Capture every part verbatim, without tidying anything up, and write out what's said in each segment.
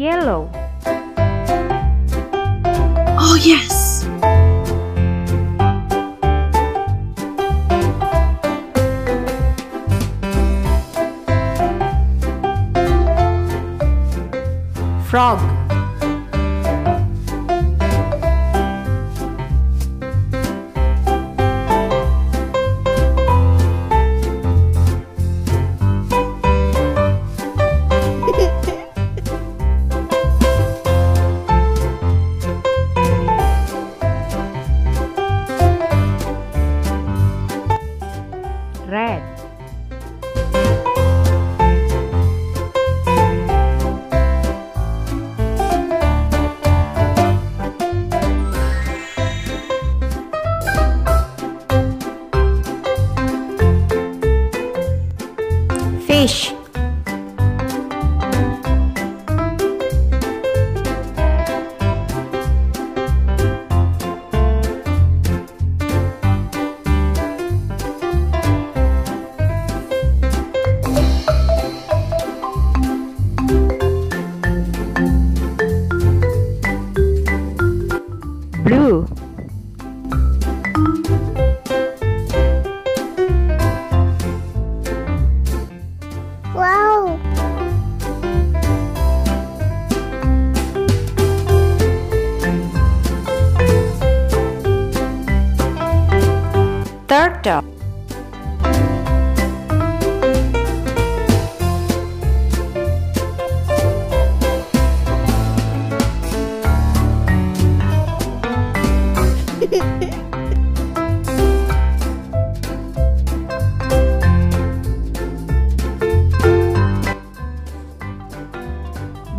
yellow. Oh, yes! Frog. Red. Fish. Blue. Wow. Turtle.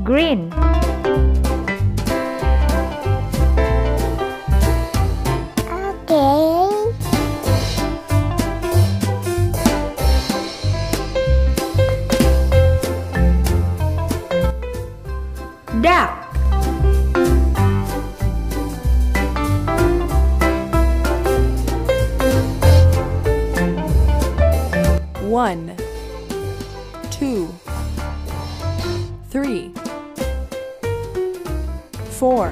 Green. Okay. Duck. One, two, three, four.